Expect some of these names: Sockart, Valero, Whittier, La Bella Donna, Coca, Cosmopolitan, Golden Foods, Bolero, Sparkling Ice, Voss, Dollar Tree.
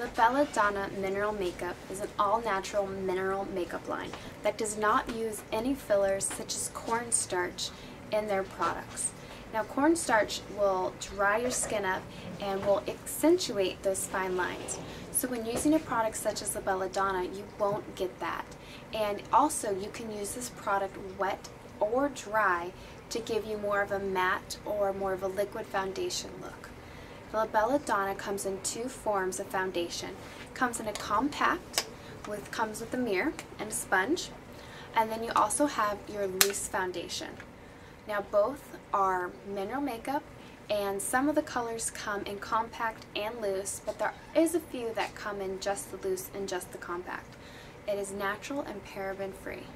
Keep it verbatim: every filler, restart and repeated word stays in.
La Bella Donna Mineral Makeup is an all-natural mineral makeup line that does not use any fillers such as cornstarch in their products. Now, cornstarch will dry your skin up and will accentuate those fine lines. So when using a product such as La Bella Donna, you won't get that. And also, you can use this product wet or dry to give you more of a matte or more of a liquid foundation look. La Bella Donna comes in two forms of foundation. Comes in a compact, with comes with a mirror and a sponge, and then you also have your loose foundation. Now, both are mineral makeup, and some of the colors come in compact and loose, but there is a few that come in just the loose and just the compact. It is natural and paraben free.